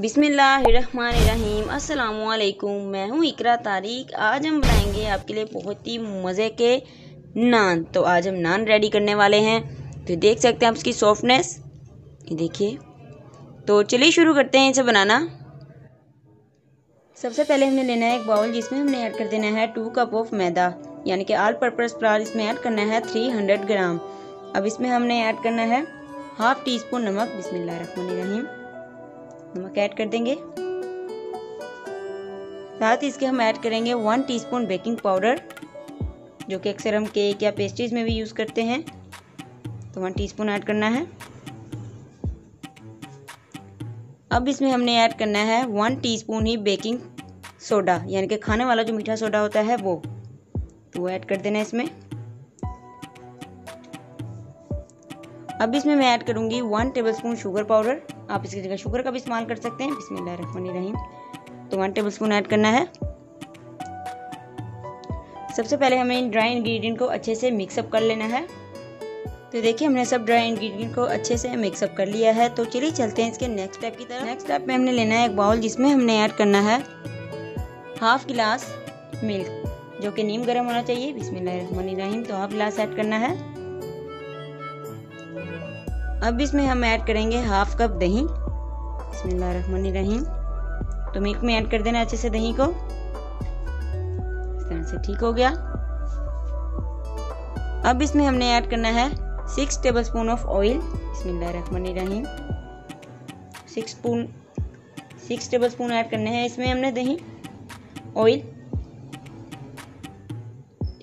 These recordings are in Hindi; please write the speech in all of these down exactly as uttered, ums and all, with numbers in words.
बिस्मिल्लाहिर्रहमानिर्रहीम। अस्सलामुअलैकुम, मैं हूँ इकरा तारिक। आज हम बनाएंगे आपके लिए बहुत ही मज़े के नान। तो आज हम नान रेडी करने वाले हैं। तो देख सकते हैं आप इसकी सॉफ्टनेस, ये देखिए। तो चलिए शुरू करते हैं इसे बनाना। सबसे पहले हमने लेना है एक बाउल, जिसमें हमने ऐड कर देना है टू कप ऑफ मैदा, यानी कि ऑल पर्पस फ्लावर। इसमें ऐड करना है थ्री हंड्रेड ग्राम। अब इसमें हमने ऐड करना है हाफ टी स्पून नमक। बिस्मिल्लाहिर्रहमानिर्रहीम, नमक ऐड कर देंगे। साथ ही इसके हम ऐड करेंगे वन टीस्पून बेकिंग पाउडर, जो कि अक्सर हम केक या पेस्ट्रीज में भी यूज़ करते हैं। तो वन टीस्पून ऐड करना है। अब इसमें हमने ऐड करना है वन टीस्पून ही बेकिंग सोडा, यानी कि खाने वाला जो मीठा सोडा होता है वो तो वो ऐड कर देना है इसमें। अब इसमें मैं ऐड करूंगी वन टेबलस्पून शुगर पाउडर। आप इसकी जगह शुगर का भी इस्तेमाल कर सकते हैं। बिस्मिल्लाहिर्रहमानिर्रहीम। तो वन टेबलस्पून ऐड करना है। सबसे पहले हमें इन ड्राई इंग्रेडिएंट को अच्छे से मिक्सअप कर लेना है। तो देखिए हमने सब ड्राई इंग्रेडिएंट को अच्छे से मिक्सअप कर लिया है। तो चलिए चलते हैं इसके नेक्स्ट स्टेप की तरफ। नेक्स्ट स्टेप में हमने लेना है एक बाउल, जिसमें हमने ऐड करना है हाफ गिलास मिल्क, जो कि नीम गर्म होना चाहिए। बिस्मिल्लाहिर्रहमानिर्रहीम। तो हाफ गिलास ऐड करना है। अब इसमें हम ऐड करेंगे हाफ कप दही। बिस्मिल्लाहिर्रहमानिर्रहीम। तो मिल्क में ऐड कर देना अच्छे से दही को। इस तरह से ठीक हो गया। अब इसमें हमने ऐड करना है सिक्स टेबलस्पून ऑफ ऑयल। बिस्मिल्लाहिर्रहमानिर्रहीम। Six spoon six tablespoon add करने हैं इसमें हमने दही ऑयल।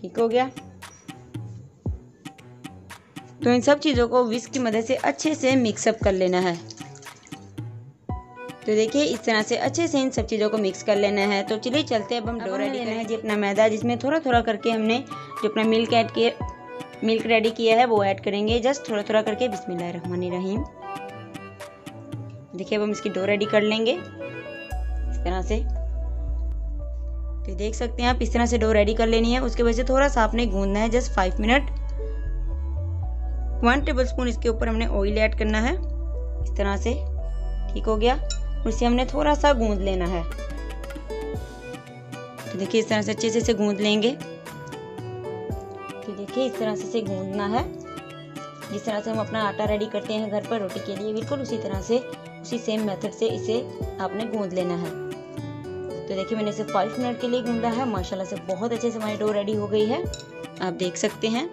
ठीक हो गया। तो इन सब चीज़ों को विस्क की मदद से अच्छे से मिक्सअप कर लेना है। तो देखिए इस तरह से अच्छे से इन सब चीज़ों को मिक्स कर लेना है। तो चलिए चलते हैं अब हम डो रेडी लेना है जी अपना मैदा, जिसमें थोड़ा थोड़ा करके हमने जो अपना मिल्क ऐड किए मिल्क रेडी किया है वो ऐड करेंगे, जस्ट थोड़ा थोड़ा करके। बिस्मिल्लाहिर्रहमानिर्रहीम। देखिए अब हम इसकी डो रेडी कर लेंगे इस तरह से। तो देख सकते हैं आप इस तरह से डो रेडी कर लेनी है। उसके वजह से थोड़ा सा आपने गूंदना है, just five minute. One tablespoon इसके ऊपर हमने ऑयल ऐड करना है इस तरह से। ठीक हो गया। उसे हमने थोड़ा सा गूंद लेना है। तो देखिए इस तरह से अच्छे से इसे गूंद लेंगे। तो देखिए इस तरह से इसे गूंदना है, जिस तरह से हम अपना आटा रेडी करते हैं घर पर रोटी के लिए, बिल्कुल उसी तरह से उसी सेम मेथड से इसे आपने गूंद लेना है। तो देखिए मैंने इसे फाइव मिनट के लिए गूंदा है। माशाल्लाह से बहुत अच्छे से हमारी डो रेडी हो गई है, आप देख सकते हैं।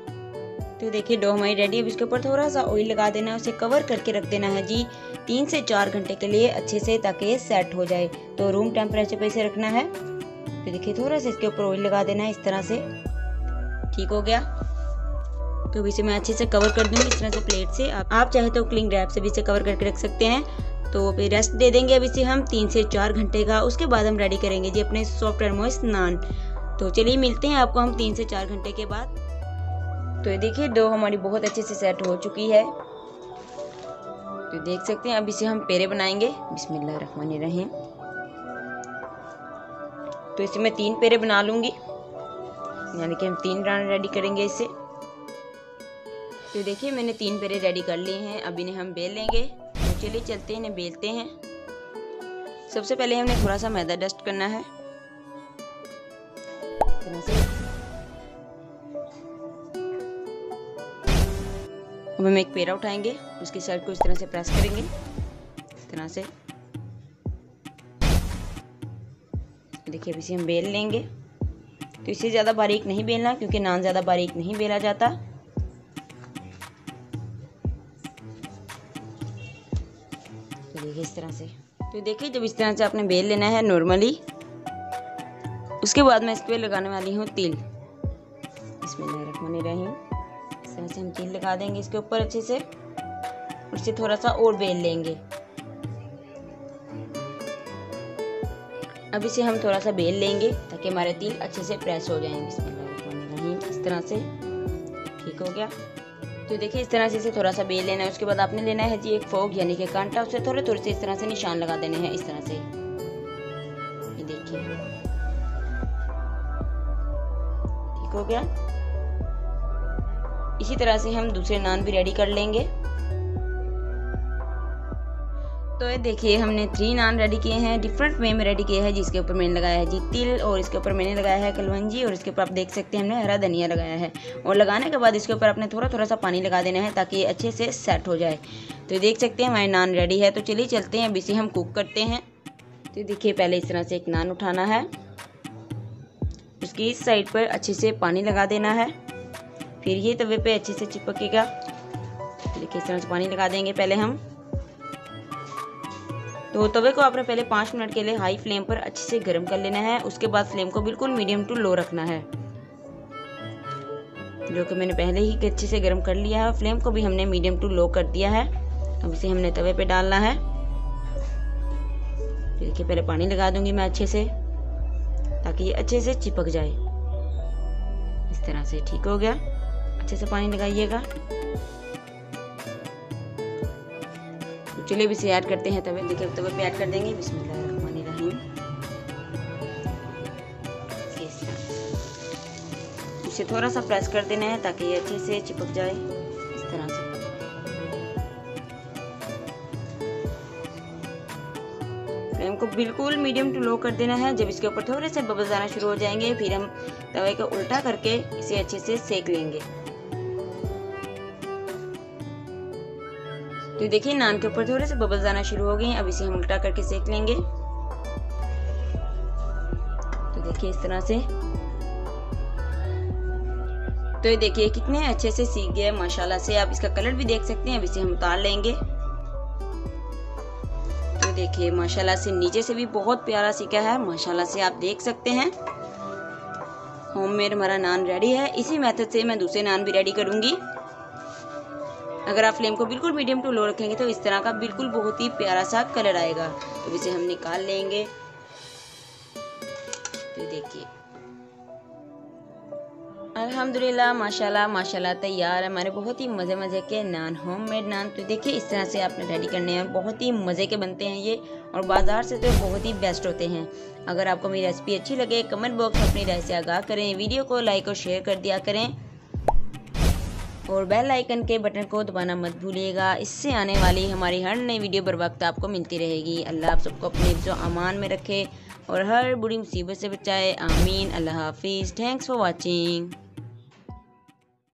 तो देखिए डो हमारी रेडी है। अब इसके ऊपर थोड़ा सा ऑयल लगा देना है, उसे कवर करके रख देना है जी तीन से चार घंटे के लिए अच्छे से, ताकि ये सेट हो जाए। तो रूम टेम्परेचर पर इसे रखना है। तो देखिए थोड़ा सा इसके ऊपर ऑयल लगा देना है इस तरह से। ठीक हो गया। तो अभी इसे मैं अच्छे से कवर कर दूँगी इस तरह से प्लेट से। आप चाहे तो क्लिंग रैप से भी इसे कवर करके रख सकते हैं। तो फिर रेस्ट दे देंगे अब इसे हम तीन से चार घंटे का। उसके बाद हम रेडी करेंगे जी अपने सॉफ्ट एंड मॉइस्ट नान। तो चलिए मिलते हैं आपको हम तीन से चार घंटे के बाद। तो ये देखिए डो हमारी बहुत अच्छे से सेट हो चुकी है। तो देख सकते हैं अब इसे हम पेड़े बनाएंगे। बिस्मिल्लाहिर्रहमानिर्रहीम। तो इसे मैं तीन पेड़े बना लूँगी, यानी कि हम तीन राउंड रेडी करेंगे इसे। तो देखिए मैंने तीन पेड़े रेडी कर लिए हैं। अब इन्हें हम बेल लेंगे। तो चलिए चलते हैं इन्हें बेलते हैं। सबसे पहले हमने थोड़ा सा मैदा डस्ट करना है। अब हम एक पेड़ा उठाएंगे, उसकी साइड को इस तरह से प्रेस करेंगे इस तरह से। देखिए अब इसे हम बेल लेंगे। तो इसे ज़्यादा बारीक नहीं बेलना, क्योंकि नान ज़्यादा बारीक नहीं बेला जाता। तो देखिए इस तरह से। तो देखिए जब इस तरह से आपने बेल लेना है नॉर्मली, उसके बाद मैं इस पर लगाने वाली हूँ तिल। बिस्मिल्लाहिर्रहमानिर्रहीम। इस तरह से हम तिल लगा देंगे इसके ऊपर अच्छे से, उससे थोड़ा सा और बेल लेंगे। अब इसे हम थोड़ा सा बेल लेंगे, ताकि हमारे तिल अच्छे से प्रेस हो जाएंगे। बिस्मिल्लाहिर्रहमानिर्रहीम। इस तरह से। ठीक हो गया। तो देखिए इस तरह से इसे थोड़ा सा बेल लेना है। उसके बाद आपने लेना है जी एक फोक, यानी कि कांटा। उसे थोड़े थोड़े से इस तरह से निशान लगा देने हैं इस तरह से। ये देखिए ठीक हो गया। इसी तरह से हम दूसरे नान भी रेडी कर लेंगे। तो ये देखिए हमने थ्री नान रेडी किए हैं, डिफरेंट वे में रेडी किए हैं, जिसके ऊपर मैंने लगाया है जी तिल, और इसके ऊपर मैंने लगाया है कलवंजी, और इसके ऊपर आप देख सकते हैं हमने हरा धनिया लगाया है। और लगाने के बाद इसके ऊपर आपने थोड़ा थोड़ा सा पानी लगा देना है ताकि ये अच्छे से सेट हो जाए। तो ये देख सकते हैं हमारे नान रेडी है। तो चलिए चलते हैं, अब इसे हम कुक करते हैं। तो देखिए पहले इस तरह से एक नान उठाना है, उसकी इस साइड पर अच्छे से पानी लगा देना है, फिर ये तवे पे अच्छे से चिपकेगा। देखिए इस तरह से पानी लगा देंगे पहले हम। तो तवे को आपने पहले पाँच मिनट के लिए हाई फ्लेम पर अच्छे से गर्म कर लेना है। उसके बाद फ्लेम को बिल्कुल मीडियम टू लो रखना है, जो कि मैंने पहले ही अच्छे से गर्म कर लिया है। फ्लेम को भी हमने मीडियम टू लो कर दिया है। अब इसे हमने तवे पे डालना है। देखिए पहले पानी लगा दूंगी मैं अच्छे से, ताकि ये अच्छे से चिपक जाए। इस तरह से ठीक हो गया, अच्छे से पानी लगाइएगा। चलिए इसे ऐड करते हैं तवे। देखिए तवे पे ऐड कर देंगे बिस्मिल्लाहिर्रहमानिर्रहीम। इसे थोड़ा सा प्रेस कर देना है ताकि ये अच्छे से चिपक जाए। इस तरह से फ्लेम को बिल्कुल मीडियम टू लो कर देना है। जब इसके ऊपर थोड़े से बबल्स आना शुरू हो जाएंगे, फिर हम तवे को उल्टा करके इसे अच्छे से सेक लेंगे। तो देखिए नान के ऊपर थोड़े से बबल्स आना शुरू हो गए। अब इसे हम उल्टा करके सेक लेंगे। तो देखिए इस तरह से। तो ये देखिए कितने अच्छे से सीख गया माशाल्लाह से। आप इसका कलर भी देख सकते हैं। अब इसे हम उतार लेंगे। तो देखिए माशाल्लाह से नीचे से भी बहुत प्यारा सीखा है माशाल्लाह से। आप देख सकते हैं होममेड हमारा नान रेडी है। इसी मेथड से मैं दूसरे नान भी रेडी करूंगी। अगर आप फ्लेम को बिल्कुल मीडियम टू लो रखेंगे तो इस तरह का बिल्कुल बहुत ही प्यारा सा कलर आएगा। तो इसे हम निकाल लेंगे। तो देखिए अल्हम्दुलिल्लाह माशाल्लाह माशाल्लाह तैयार है हमारे बहुत ही मज़े मज़े के नान, होममेड नान। तो देखिए इस तरह से आपने रेडी करने हैं, बहुत ही मज़े के बनते हैं ये, और बाजार से तो बहुत ही बेस्ट होते हैं। अगर आपको मेरी रेसिपी अच्छी लगे कमेंट बॉक्स में अपनी राय से आगाह करें। वीडियो को लाइक और शेयर कर दिया करें, और बेल आइकन के बटन को दबाना मत भूलिएगा। इससे आने वाली हमारी हर नई वीडियो बर वक्त आपको मिलती रहेगी। अल्लाह आप सबको अपने हिफ्ज़ो अमान में रखे और हर बुरी मुसीबत से बचाए। आमीन। अल्लाह हाफिज़। Thanks for watching.